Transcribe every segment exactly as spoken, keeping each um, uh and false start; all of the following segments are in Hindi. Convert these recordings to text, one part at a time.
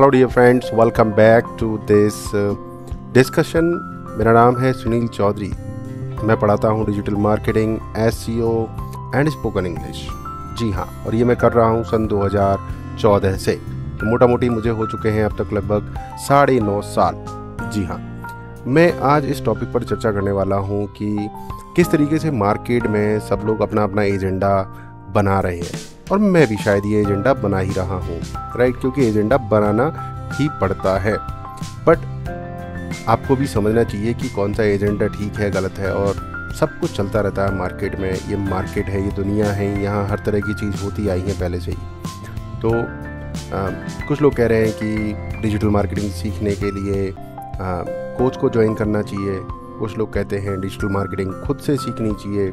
Hello dear friends, welcome back to this discussion. मेरा नाम है सुनील चौधरी। मैं पढ़ाता हूँ digital marketing, SEO and spoken English. जी हाँ, और ये मैं कर रहा हूँ सन दो हज़ार चौदह से। तो मोटा मोटी मुझे हो चुके हैं अब तक लगभग साढ़े नौ साल। जी हाँ, मैं आज इस टॉपिक पर चर्चा करने वाला हूँ कि किस तरीके से मार्केट में सब लोग अपना अपना एजेंडा बना रहे हैं, और मैं भी शायद ये एजेंडा बना ही रहा हूँ, राइट, क्योंकि एजेंडा बनाना ही पड़ता है। बट आपको भी समझना चाहिए कि कौन सा एजेंडा ठीक है, गलत है, और सब कुछ चलता रहता है मार्केट में। ये मार्केट है, ये दुनिया है, यहाँ हर तरह की चीज़ होती आई है पहले से ही। तो आ, कुछ लोग कह रहे हैं कि डिजिटल मार्केटिंग सीखने के लिए आ, कोच को ज्वाइन करना चाहिए, कुछ लोग कहते हैं डिजिटल मार्केटिंग खुद से सीखनी चाहिए,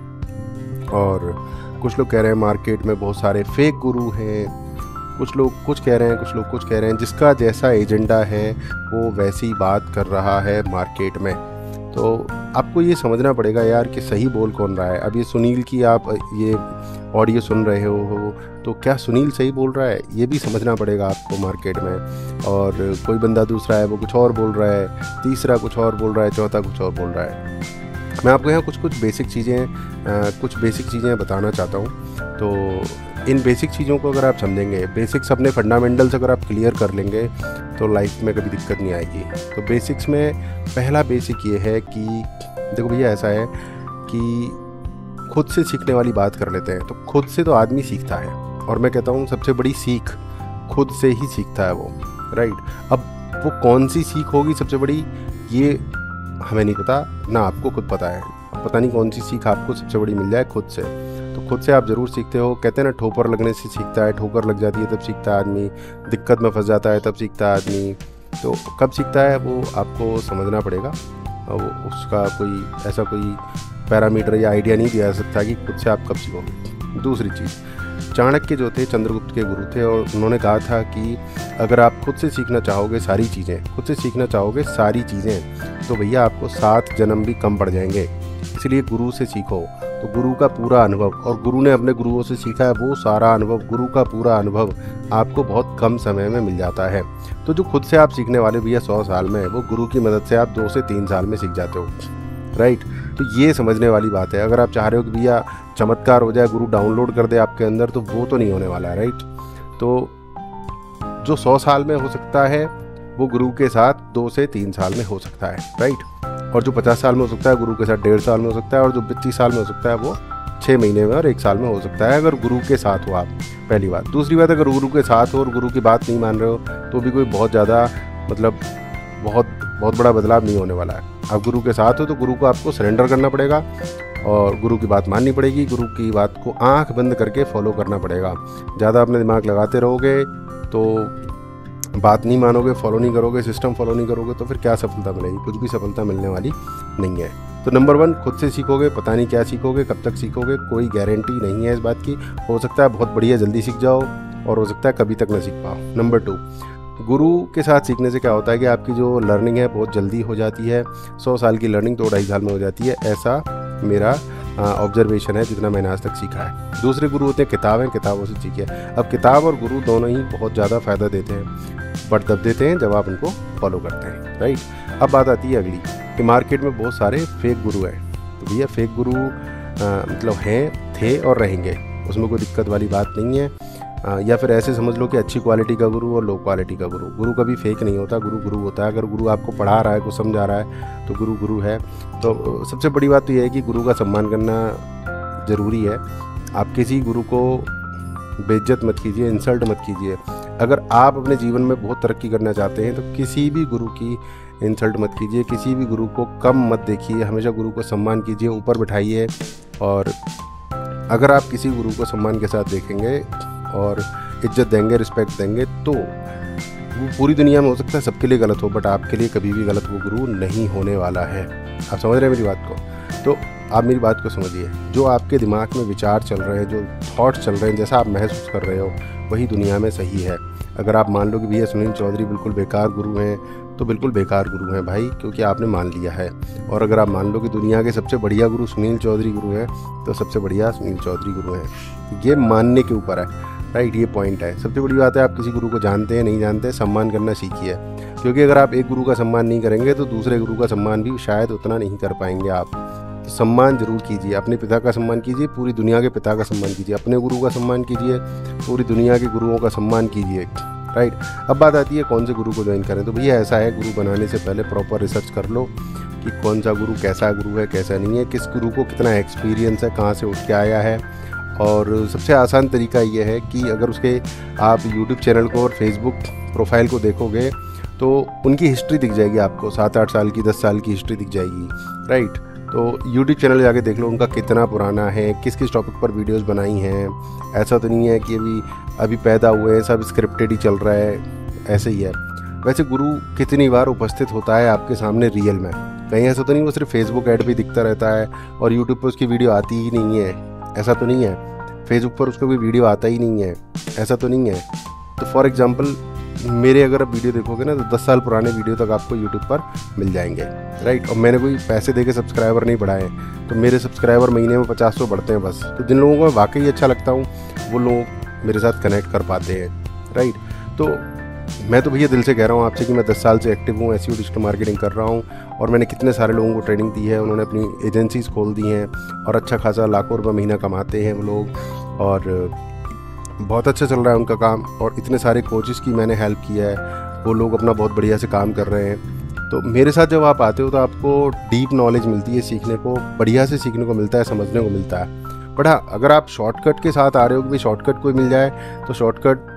और कुछ लोग कह रहे हैं मार्केट में बहुत सारे फेक गुरु हैं। कुछ लोग कुछ कह रहे हैं, कुछ लोग कुछ कह रहे हैं। जिसका जैसा एजेंडा है वो वैसी बात कर रहा है मार्केट में। तो आपको ये समझना पड़ेगा यार कि सही बोल कौन रहा है। अब ये सुनील की आप ये ऑडियो सुन रहे हो, तो क्या सुनील सही बोल रहा है, ये भी समझना पड़ेगा आपको मार्केट में। और कोई बंदा दूसरा है, वो कुछ और बोल रहा है, तीसरा कुछ और बोल रहा है, चौथा कुछ और बोल रहा है। मैं आपको यहाँ कुछ कुछ बेसिक चीज़ें कुछ बेसिक चीज़ें बताना चाहता हूँ। तो इन बेसिक चीज़ों को अगर आप समझेंगे, बेसिक्स अपने फंडामेंटल्स अगर आप क्लियर कर लेंगे तो लाइफ में कभी दिक्कत नहीं आएगी। तो बेसिक्स में पहला बेसिक ये है कि देखो भैया, ऐसा है कि खुद से सीखने वाली बात कर लेते हैं। तो खुद से तो आदमी सीखता है, और मैं कहता हूँ सबसे बड़ी सीख खुद से ही सीखता है वो, राइट। अब वो कौन सी सीख होगी सबसे बड़ी, ये हमें नहीं पता, ना आपको खुद पता है। पता नहीं कौन सी सीख आपको सबसे बड़ी मिल जाए खुद से। तो खुद से आप ज़रूर सीखते हो। कहते हैं ना, ठोकर लगने से सीखता है, ठोकर लग जाती है तब सीखता है आदमी, दिक्कत में फंस जाता है तब सीखता है आदमी। तो कब सीखता है वो आपको समझना पड़ेगा। वो उसका कोई ऐसा कोई पैरामीटर या आइडिया नहीं दिया जा सकता कि खुद से आप कब सीखोगे। दूसरी चीज़, चाणक्य जो थे, चंद्रगुप्त के गुरु थे, और उन्होंने कहा था कि अगर आप खुद से सीखना चाहोगे सारी चीज़ें खुद से सीखना चाहोगे सारी चीज़ें तो भैया आपको सात जन्म भी कम पड़ जाएंगे। इसलिए गुरु से सीखो। तो गुरु का पूरा अनुभव, और गुरु ने अपने गुरुओं से सीखा है, वो सारा अनुभव, गुरु का पूरा अनुभव आपको बहुत कम समय में मिल जाता है। तो जो खुद से आप सीखने वाले भैया सौ साल में, वो गुरु की मदद से आप दो से तीन साल में सीख जाते हो, राइट। तो ये समझने वाली बात है। अगर आप चाह रहे हो कि भैया चमत्कार हो जाए, गुरु डाउनलोड कर दे आपके अंदर, तो वो तो नहीं होने वाला है, राइट। तो जो सौ साल में हो सकता है वो गुरु के साथ दो से तीन साल में हो सकता है, राइट। और जो पचास साल में हो सकता है, गुरु के साथ डेढ़ साल में हो सकता है, और जो पच्चीस साल में हो सकता है वो छः महीने में और एक साल में हो सकता है, अगर गुरु के साथ हो आप। पहली बात। दूसरी बात, अगर गुरु के साथ हो और गुरु की बात नहीं मान रहे हो तो भी कोई बहुत ज़्यादा मतलब बहुत बहुत बड़ा बदलाव नहीं होने वाला है। आप गुरु के साथ हो तो गुरु को आपको सरेंडर करना पड़ेगा, और गुरु की बात माननी पड़ेगी, गुरु की बात को आंख बंद करके फॉलो करना पड़ेगा। ज़्यादा अपने दिमाग लगाते रहोगे तो बात नहीं मानोगे, फॉलो नहीं करोगे, सिस्टम फॉलो नहीं करोगे, तो फिर क्या सफलता मिलेगी, कुछ भी सफलता मिलने वाली नहीं है। तो नंबर वन, खुद से सीखोगे। पता नहीं क्या सीखोगे, कब तक सीखोगे, कोई गारंटी नहीं है इस बात की। हो सकता है बहुत बढ़िया जल्दी सीख जाओ, और हो सकता है कभी तक ना सीख पाओ। नंबर टू, गुरु के साथ सीखने से क्या होता है कि आपकी जो लर्निंग है बहुत जल्दी हो जाती है। सौ साल की लर्निंग दो ढाई साल में हो जाती है, ऐसा मेरा ऑब्जर्वेशन है जितना मैंने आज तक सीखा है। दूसरे गुरु होते हैं किताबें, किताबों से सीखे। अब किताब और गुरु दोनों ही बहुत ज़्यादा फ़ायदा देते हैं, बट तब देते हैं जब आप उनको फॉलो करते हैं, राइट। अब बात आती है अगली कि मार्केट में बहुत सारे फेक गुरु हैं। तो भैया फेक गुरु मतलब हैं, थे और रहेंगे, उसमें कोई दिक्कत वाली बात नहीं है। या फिर ऐसे समझ लो कि अच्छी क्वालिटी का गुरु और लो क्वालिटी का गुरु। गुरु कभी फेक नहीं होता, गुरु गुरु होता है। अगर गुरु आपको पढ़ा रहा है, कुछ समझा रहा है, तो गुरु गुरु है। तो सबसे बड़ी बात तो यह है कि गुरु का सम्मान करना ज़रूरी है। आप किसी गुरु को बेइज्जत मत कीजिए, इंसल्ट मत कीजिए। अगर आप अपने जीवन में बहुत तरक्की करना चाहते हैं तो किसी भी गुरु की इंसल्ट मत कीजिए, किसी भी गुरु को कम मत देखिए। हमेशा गुरु को सम्मान कीजिए, ऊपर बिठाइए। और अगर आप किसी गुरु को सम्मान के साथ देखेंगे और इज्जत देंगे, रिस्पेक्ट देंगे, तो वो पूरी दुनिया में हो सकता है सबके लिए गलत हो, बट आपके लिए कभी भी गलत वो गुरु नहीं होने वाला है। आप समझ रहे हैं मेरी बात को? तो आप मेरी बात को समझिए। जो आपके दिमाग में विचार चल रहे हैं, जो थॉट्स चल रहे हैं, जैसा आप महसूस कर रहे हो, वही दुनिया में सही है। अगर आप मान लो कि भैया सुनील चौधरी बिल्कुल बेकार गुरु हैं, तो बिल्कुल बेकार गुरु हैं भाई, क्योंकि आपने मान लिया है। और अगर आप मान लो कि दुनिया के सबसे बढ़िया गुरु सुनील चौधरी गुरु हैं, तो सबसे बढ़िया सुनील चौधरी गुरु हैं। ये मानने के ऊपर है, राइट, ये पॉइंट है। सबसे बड़ी बात है आप किसी गुरु को जानते हैं नहीं जानते, सम्मान करना सीखिए, क्योंकि अगर आप एक गुरु का सम्मान नहीं करेंगे तो दूसरे गुरु का सम्मान भी शायद उतना नहीं कर पाएंगे आप। तो सम्मान ज़रूर कीजिए, अपने पिता का सम्मान कीजिए, पूरी दुनिया के पिता का सम्मान कीजिए, अपने गुरु का सम्मान कीजिए, पूरी दुनिया के गुरुओं का सम्मान कीजिए, राइट। अब बात आती है कौन से गुरु को ज्वाइन करें, तो भैया ऐसा है, गुरु बनाने से पहले प्रॉपर रिसर्च कर लो कि कौन सा गुरु कैसा गुरु है कैसा नहीं है, किस गुरु को कितना एक्सपीरियंस है, कहाँ से उठ के आया है। और सबसे आसान तरीका ये है कि अगर उसके आप यूट्यूब चैनल को और फेसबुक प्रोफाइल को देखोगे तो उनकी हिस्ट्री दिख जाएगी आपको, सात आठ साल की दस साल की हिस्ट्री दिख जाएगी, राइट। तो यूट्यूब चैनल जाके देख लो उनका कितना पुराना है, किस किस टॉपिक पर वीडियोस बनाई हैं। ऐसा तो नहीं है कि अभी अभी पैदा हुए हैं सब स्क्रिप्टेड ही चल रहा है, ऐसे ही है। वैसे गुरु कितनी बार उपस्थित होता है आपके सामने रियल में, कहीं ऐसा तो नहीं वो सिर्फ फेसबुक ऐड पे दिखता रहता है और यूट्यूब पर उसकी वीडियो आती ही नहीं है, ऐसा तो नहीं है। फेसबुक पर उसका कोई वीडियो आता ही नहीं है, ऐसा तो नहीं है। तो फॉर एग्ज़ाम्पल मेरे अगर आप वीडियो देखोगे ना तो दस साल पुराने वीडियो तक आपको यूट्यूब पर मिल जाएंगे, राइट। और मैंने कोई पैसे देके सब्सक्राइबर नहीं बढ़ाए, तो मेरे सब्सक्राइबर महीने में पचास सौ बढ़ते हैं बस। तो जिन लोगों को मैं वाकई अच्छा लगता हूँ वो लोग मेरे साथ कनेक्ट कर पाते हैं, राइट। तो मैं तो भैया दिल से कह रहा हूँ आपसे कि मैं दस साल से एक्टिव हूँ, एसईओ डिजिटल मार्केटिंग कर रहा हूँ और मैंने कितने सारे लोगों को ट्रेनिंग दी है, उन्होंने अपनी एजेंसीज़ खोल दी हैं और अच्छा खासा लाखों रुपये महीना कमाते हैं वो लोग और बहुत अच्छा चल रहा है उनका काम। और इतने सारे कोचेस की मैंने हेल्प किया है, वो लोग अपना बहुत बढ़िया से काम कर रहे हैं। तो मेरे साथ जब आप आते हो तो आपको डीप नॉलेज मिलती है, सीखने को बढ़िया से सीखने को मिलता है, समझने को मिलता है। बट हाँ, अगर आप शॉर्टकट के साथ आ रहे हो कि भाई शॉर्टकट कोई मिल जाए, तो शॉर्टकट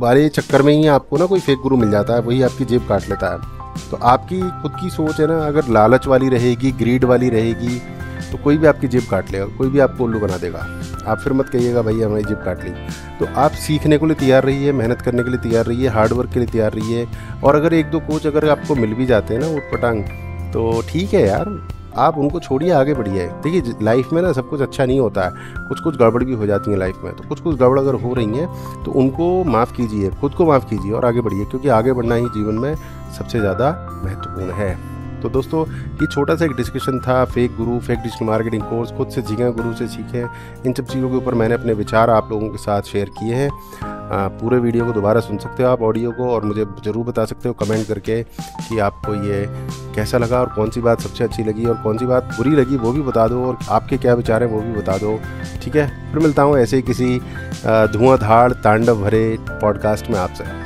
बारे चक्कर में ही आपको ना कोई फेक गुरु मिल जाता है, वही आपकी जेब काट लेता है। तो आपकी खुद की सोच है ना, अगर लालच वाली रहेगी, ग्रीड वाली रहेगी, तो कोई भी आपकी जेब काट लेगा, कोई भी आपको उल्लू बना देगा। आप फिर मत कहिएगा भाई हमारी जेब काट ली। तो आप सीखने के लिए तैयार रहिए, मेहनत करने के लिए तैयार रहिए, हार्डवर्क के लिए तैयार रहिए। और अगर एक दो कोच अगर आपको मिल भी जाते हैं ना उठ पटांग, तो ठीक है यार, आप उनको छोड़िए, आगे बढ़िए। देखिए लाइफ में ना सब कुछ अच्छा नहीं होता है, कुछ कुछ गड़बड़ भी हो जाती है लाइफ में। तो कुछ कुछ गड़बड़ अगर हो रही हैं तो उनको माफ़ कीजिए, खुद को माफ़ कीजिए और आगे बढ़िए, क्योंकि आगे बढ़ना ही जीवन में सबसे ज़्यादा महत्वपूर्ण है। तो दोस्तों ये छोटा सा एक डिस्कशन था, फेक गुरु, फेक डिजिटल मार्केटिंग कोर्स, खुद से सीखें, गुरु से सीखें, इन सब चीज़ों के ऊपर मैंने अपने विचार आप लोगों के साथ शेयर किए हैं। पूरे वीडियो को दोबारा सुन सकते हो आप ऑडियो को, और मुझे ज़रूर बता सकते हो कमेंट करके कि आपको ये कैसा लगा और कौन सी बात सबसे अच्छी लगी और कौन सी बात बुरी लगी, वो भी बता दो, और आपके क्या विचार हैं वो भी बता दो, ठीक है। फिर मिलता हूँ ऐसे ही किसी धुआंधार तांडव भरे पॉडकास्ट में आपसे।